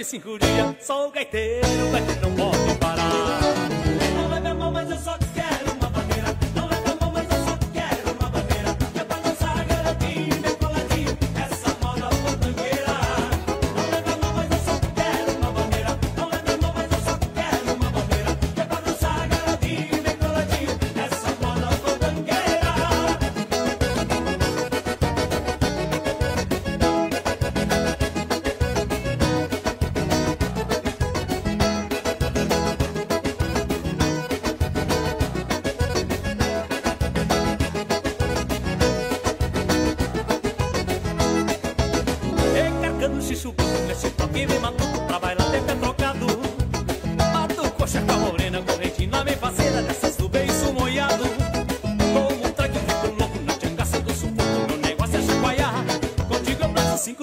noite se enguria. Sou o gaiteiro, mas não pode parar. Não leve a mão, mas eu só quero uma bandeira. Não leve a mão, mas eu só quero uma bandeira. Que é pra dançar garantir meu coladinho, essa moda portangueira. Não leve a mão, mas eu só quero uma bandeira. Não leve a mão, mas eu só quero uma bandeira. Que é pra dançar garantir meu coladinho, essa moda portangueira.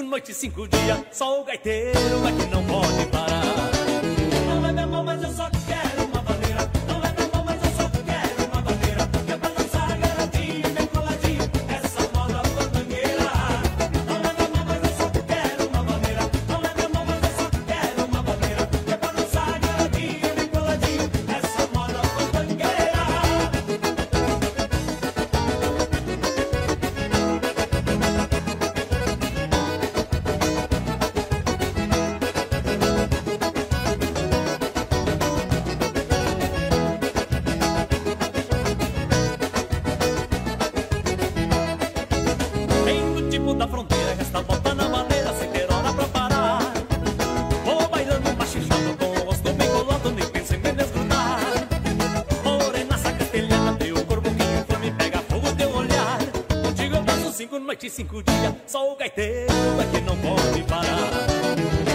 Noite e 5 dias, só o gaiteiro é que não pode parar. Não leve a mão, mas eu só quero uma bandeira. Não leve a mão, mas eu só quero uma bandeira. Que é pra dançar garantinho, bem coladinho, essa moda portangueira. Não leve a mão, mas eu só quero uma bandeira. Não leve a mão, mas eu só quero uma bandeira. Que é pra dançar garantinho, bem coladinho, essa moda portangueira. Noite e 5 dias, só o gaiteiro é que não pode parar.